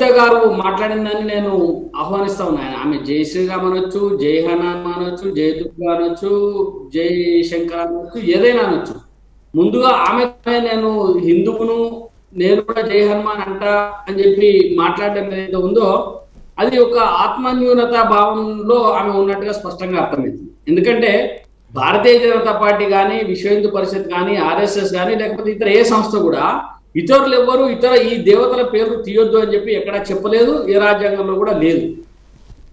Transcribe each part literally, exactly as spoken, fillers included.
కవిత గారు మాట్లాడిన దాన్ని నేను ఆహ్వానిస్తా ఉన్నాను. ఆమె జై శ్రీరామ్ అనొచ్చు, జై హనుమాన్ అనొచ్చు, జై దుర్గా అనొచ్చు, జై శంకర్ అనొచ్చు, ఏదైనా అనొచ్చు. ముందుగా ఆమె నేను హిందువును, నేను కూడా జై హనుమాన్ అంట అని చెప్పి మాట్లాడడం ఏదైతే ఉందో అది ఒక ఆత్మన్యూనత భావంలో ఆమె ఉన్నట్టుగా స్పష్టంగా అర్థమవుతుంది. ఎందుకంటే భారతీయ జనతా పార్టీ కానీ, విశ్వ హిందూ పరిషత్ కానీ, ఆర్ఎస్ఎస్ కానీ, లేకపోతే ఇతర ఏ సంస్థ కూడా ఇతరులు ఎవ్వరు ఇతర ఈ దేవతల పేరు తీయొద్దు అని చెప్పి ఎక్కడా చెప్పలేదు, ఏ రాజ్యాంగంలో కూడా లేదు.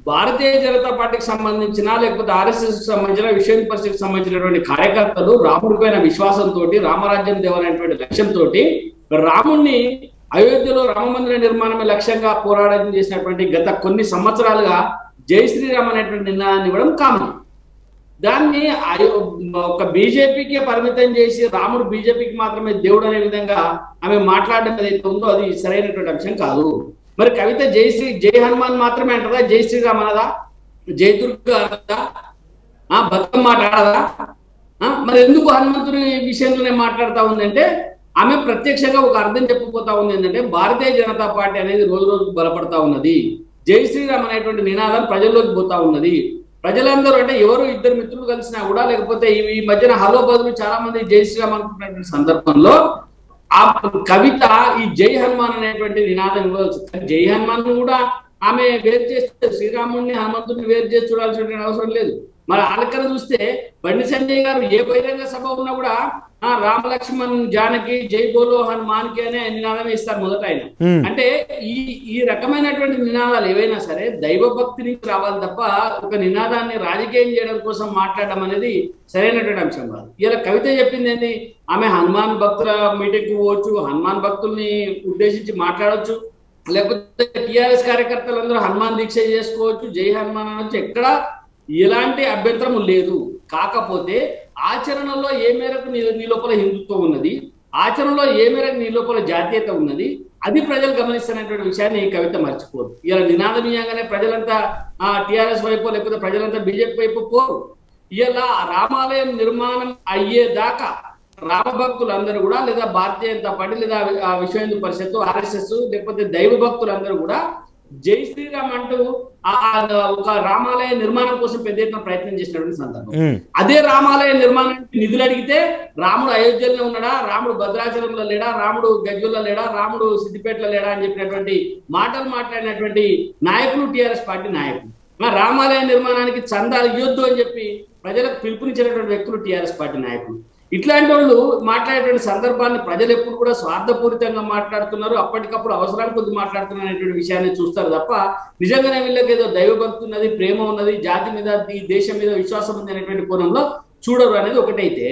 భారతీయ జనతా పార్టీకి సంబంధించిన, లేకపోతే ఆర్ఎస్ఎస్ సంబంధించిన, విశ్వ హిందూ పరిషత్కి సంబంధించినటువంటి కార్యకర్తలు రాముడి పైన విశ్వాసంతో రామరాజ్యం దేవాలనేటువంటి లక్ష్యంతో రాముణ్ణి అయోధ్యలో రామమందిర నిర్మాణమే లక్ష్యంగా పోరాటం చేసినటువంటి గత కొన్ని సంవత్సరాలుగా జై శ్రీరామ్ అనేటువంటి నినాదాన్ని ఇవ్వడం కామన్. దాన్ని ఒక బీజేపీకే పరిమితం చేసి రాముడు బీజేపీకి మాత్రమే దేవుడు అనే విధంగా ఆమె మాట్లాడడం ఏదైతే ఉందో అది సరైనటువంటి అంశం కాదు. మరి కవిత జై శ్రీ జై హనుమాన్ మాత్రమే అంటదా? జై శ్రీరామ్ అనదా? జై దుర్గా అనదా? ఆ భక్తం మాట్లాడదా? మరి ఎందుకు హనుమంతుడి విషయంలోనే మాట్లాడుతూ ఉందంటే ఆమె ప్రత్యక్షంగా ఒక అర్థం చెప్పబోతా ఉంది. ఏంటంటే భారతీయ జనతా పార్టీ అనేది రోజు రోజుకు బలపడతా ఉన్నది. జై శ్రీరామ్ అనేటువంటి నినాదం ప్రజల్లోకి పోతా ఉన్నది. ప్రజలందరూ అంటే ఎవరు ఇద్దరు మిత్రులు కలిసినా కూడా, లేకపోతే ఈ మధ్యన హలో బదులు చాలా మంది జై శ్రీరామ్ అనుకున్నటువంటి సందర్భంలో ఆ కవిత ఈ జై హనుమాన్ అనేటువంటి నినాదం ఇవ్వచ్చు. జై హనుమాన్ కూడా ఆమె వేరు చేస్తారు, శ్రీరాముడిని హనుమంతుడిని వేరు చేసి చూడాల్సిన అవసరం లేదు. మరి ఆలకన చూస్తే బండి సంజయ్ గారు ఏ బహిరంగ సభ ఉన్నా కూడా ఆ రామ లక్ష్మణ్ జానకి జై బోలో హనుమాన్ కి అనే నినాదం ఇస్తారు మొదట ఆయన. అంటే ఈ ఈ రకమైనటువంటి నినాదాలు ఏవైనా సరే దైవ భక్తి నుంచి రావాలి తప్ప ఒక నినాదాన్ని రాజకీయం చేయడం కోసం మాట్లాడడం అనేది సరైనటువంటి అంశం కాదు. ఇలా కవిత చెప్పింది ఏంటి? ఆమె హనుమాన్ భక్తుల మీటింగ్ పోవచ్చు, హనుమాన్ భక్తుల్ని ఉద్దేశించి మాట్లాడవచ్చు, లేకపోతే టీఆర్ఎస్ కార్యకర్తలందరూ హనుమాన్ దీక్ష చేసుకోవచ్చు, జై హనుమాన్ అనొచ్చు, ఎక్కడ ఎలాంటి అభ్యంతరము లేదు. కాకపోతే ఆచరణలో ఏ మేరకు నీ నీ లోపల హిందుత్వం ఉన్నది, ఆచరణలో ఏ మేరకు నీ లోపల జాతీయత ఉన్నది, అది ప్రజలు గమనిస్తున్నటువంటి విషయాన్ని ఈ కవిత మర్చిపోదు. ఇలా నినాదమీయంగానే ప్రజలంతా టీఆర్ఎస్ వైపు, లేకపోతే ప్రజలంతా బీజేపీ వైపు పోరు. ఇలా రామాలయం నిర్మాణం అయ్యేదాకా రామ భక్తులందరూ కూడా, లేదా భారతీయ జనతా పార్టీ, లేదా విశ్వ హిందూ పరిషత్తు, ఆర్ఎస్ఎస్, లేకపోతే దైవ భక్తులందరూ కూడా జై శ్రీరామ్ అంటూ ఆ ఒక రామాలయ నిర్మాణం కోసం పెద్ద ఎత్తున ప్రయత్నం చేసినటువంటి సందర్భం. అదే రామాలయ నిర్మాణానికి నిధులు అడిగితే రాముడు అయోధ్యలో ఉన్నాడా, రాముడు భద్రాచలంలో లేడా, రాముడు గజ్వల్లో లేడా, రాముడు సిద్దిపేటలో లేడా అని చెప్పినటువంటి మాటలు మాట్లాడినటువంటి నాయకులు టీఆర్ఎస్ పార్టీ నాయకులు. రామాలయ నిర్మాణానికి చందాలు ఇవ్వద్దు అని చెప్పి ప్రజలకు పిలుపునిచ్చినటువంటి వ్యక్తులు టీఆర్ఎస్ పార్టీ నాయకులు. ఇట్లాంటి వాళ్ళు మాట్లాడేటువంటి సందర్భాన్ని ప్రజలు ఎప్పుడు కూడా స్వార్థపూరితంగా మాట్లాడుతున్నారు, అప్పటికప్పుడు అవసరానికి కొద్ది మాట్లాడుతున్నారు అనేటువంటి విషయాన్ని చూస్తారు తప్ప నిజంగానే వీళ్ళకి ఏదో దైవభక్తి ఉన్నది, ప్రేమ ఉన్నది, జాతి మీద ఈ దేశం మీద విశ్వాసం ఉంది అనేటువంటి కోణంలో చూడరు అనేది ఒకటైతే.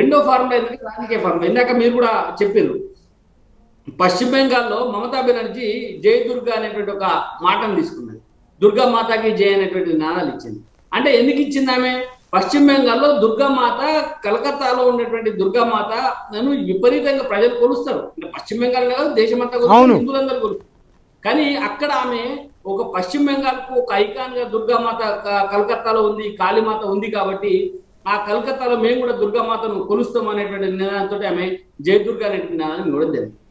రెండో ఫార్ములా ఏంటంటే రాజకీయ ఫార్ములా. ఇందాక మీరు కూడా చెప్పారు, పశ్చిమ బెంగాల్లో మమతా బెనర్జీ జై దుర్గా అనేటువంటి ఒక మాటను తీసుకున్నది, దుర్గా మాతాకి జై అనేటువంటి నినాదాలు ఇచ్చింది. అంటే ఎందుకు ఇచ్చింది ఆమె? పశ్చిమ బెంగాల్లో దుర్గామాత, కలకత్తాలో ఉన్నటువంటి దుర్గామాత నన్ను విపరీతంగా ప్రజలు కొలుస్తారు. పశ్చిమ బెంగాల్ కాదు, దేశమంతా హిందువులందరూ కొలుస్తారు. కానీ అక్కడ ఆమె ఒక పశ్చిమ బెంగాల్ కు ఒక ఐకాన్ గా దుర్గామాత కలకత్తాలో ఉంది, కాళీమాత ఉంది కాబట్టి ఆ కలకత్తాలో మేము కూడా దుర్గామాతను కొలుస్తాం అనేటువంటి నినాదంతో ఆమె జయ దుర్గా అనేటువంటి నినాదాన్ని ఇవ్వడం జరిగింది.